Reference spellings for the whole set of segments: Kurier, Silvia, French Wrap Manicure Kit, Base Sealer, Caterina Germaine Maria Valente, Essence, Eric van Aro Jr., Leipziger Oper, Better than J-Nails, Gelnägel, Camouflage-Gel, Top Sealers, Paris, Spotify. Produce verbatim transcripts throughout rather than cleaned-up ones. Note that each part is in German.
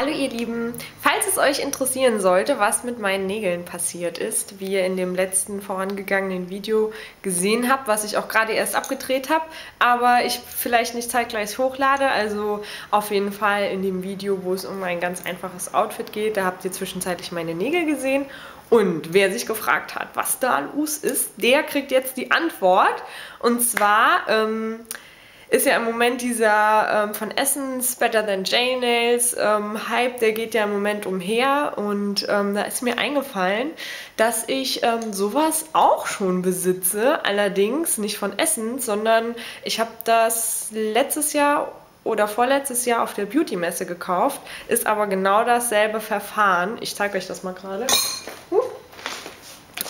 Hallo ihr Lieben! Falls es euch interessieren sollte, was mit meinen Nägeln passiert ist, wie ihr in dem letzten vorangegangenen Video gesehen habt, was ich auch gerade erst abgedreht habe, aber ich vielleicht nicht zeitgleich hochlade, also auf jeden Fall in dem Video, wo es um ein ganz einfaches Outfit geht, da habt ihr zwischenzeitlich meine Nägel gesehen. Und wer sich gefragt hat, was da los ist, der kriegt jetzt die Antwort. Und zwar ähm, ist ja im Moment dieser ähm, von Essence, Better than J-Nails ähm, Hype, der geht ja im Moment umher. Und ähm, da ist mir eingefallen, dass ich ähm, sowas auch schon besitze. Allerdings nicht von Essence, sondern ich habe das letztes Jahr oder vorletztes Jahr auf der Beauty-Messe gekauft, ist aber genau dasselbe Verfahren. Ich zeige euch das mal gerade. Uh.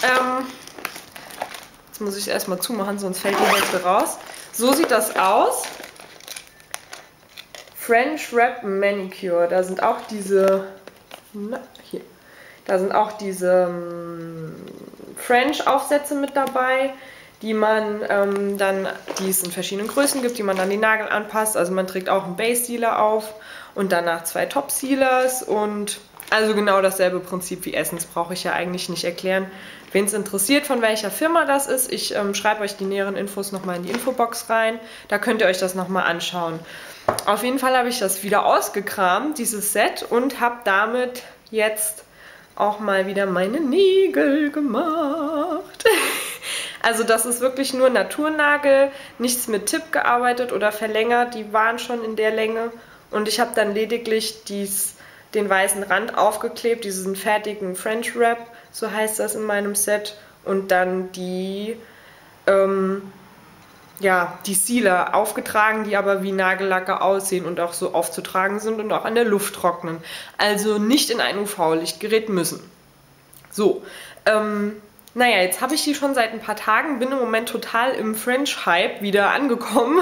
Ähm, jetzt muss ich es erstmal zumachen, sonst fällt die Hälfte raus. So sieht das aus. French Wrap Manicure. Da sind auch diese... Na, hier. Da sind auch diese um, French-Aufsätze mit dabei, die man ähm, dann, die es in verschiedenen Größen gibt, die man dann die Nagel anpasst. Also man trägt auch einen Base Sealer auf und danach zwei Top Sealers und also genau dasselbe Prinzip wie Essence, brauche ich ja eigentlich nicht erklären. Wen es interessiert, von welcher Firma das ist, ich ähm, schreibe euch die näheren Infos nochmal in die Infobox rein. Da könnt ihr euch das nochmal anschauen. Auf jeden Fall habe ich das wieder ausgekramt, dieses Set, und habe damit jetzt auch mal wieder meine Nägel gemacht. Also das ist wirklich nur Naturnagel, nichts mit Tipp gearbeitet oder verlängert, die waren schon in der Länge. Und ich habe dann lediglich dies, den weißen Rand aufgeklebt, diesen fertigen French Wrap, so heißt das in meinem Set. Und dann die, ähm, ja, die Sealer aufgetragen, die aber wie Nagellacke aussehen und auch so aufzutragen sind und auch an der Luft trocknen. Also nicht in ein U V-Lichtgerät müssen. So, ähm... naja, jetzt habe ich die schon seit ein paar Tagen, bin im Moment total im French-Hype wieder angekommen.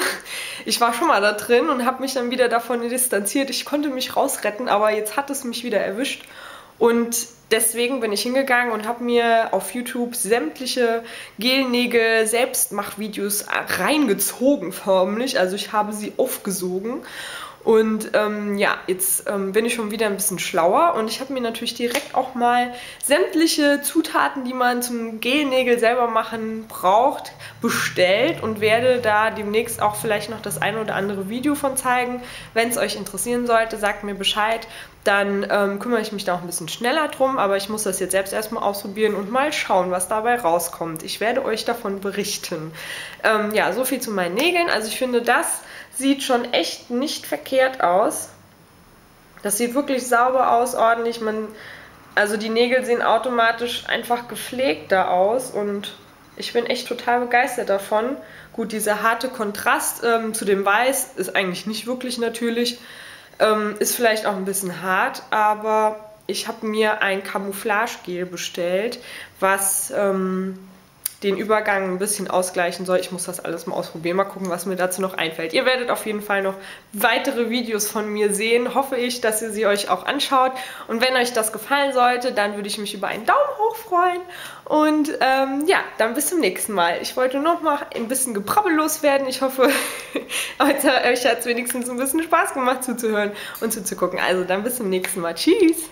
Ich war schon mal da drin und habe mich dann wieder davon distanziert. Ich konnte mich rausretten, aber jetzt hat es mich wieder erwischt. Und deswegen bin ich hingegangen und habe mir auf YouTube sämtliche Gelnägel, Selbstmach-Videos reingezogen förmlich. Also ich habe sie aufgesogen. Und ähm, ja, jetzt ähm, bin ich schon wieder ein bisschen schlauer und ich habe mir natürlich direkt auch mal sämtliche Zutaten, die man zum Gelnägel selber machen braucht, bestellt und werde da demnächst auch vielleicht noch das ein oder andere Video von zeigen. Wenn es euch interessieren sollte, sagt mir Bescheid, dann ähm, kümmere ich mich da auch ein bisschen schneller drum, aber ich muss das jetzt selbst erstmal ausprobieren und mal schauen, was dabei rauskommt. Ich werde euch davon berichten. Ähm, ja, so viel zu meinen Nägeln. Also ich finde, das sieht schon echt nicht verkehrt aus. Das sieht wirklich sauber aus, ordentlich. Man, also die Nägel sehen automatisch einfach gepflegter aus und ich bin echt total begeistert davon. Gut, dieser harte Kontrast ähm, zu dem Weiß ist eigentlich nicht wirklich natürlich. Ähm, ist vielleicht auch ein bisschen hart, aber ich habe mir ein Camouflage-Gel bestellt, was... Ähm, den Übergang ein bisschen ausgleichen soll. Ich muss das alles mal ausprobieren, mal gucken, was mir dazu noch einfällt. Ihr werdet auf jeden Fall noch weitere Videos von mir sehen. Hoffe ich, dass ihr sie euch auch anschaut. Und wenn euch das gefallen sollte, dann würde ich mich über einen Daumen hoch freuen. Und ähm, ja, dann bis zum nächsten Mal. Ich wollte noch mal ein bisschen geprabbellos werden. Ich hoffe, euch hat es wenigstens ein bisschen Spaß gemacht zuzuhören und zuzugucken. Also dann bis zum nächsten Mal. Tschüss!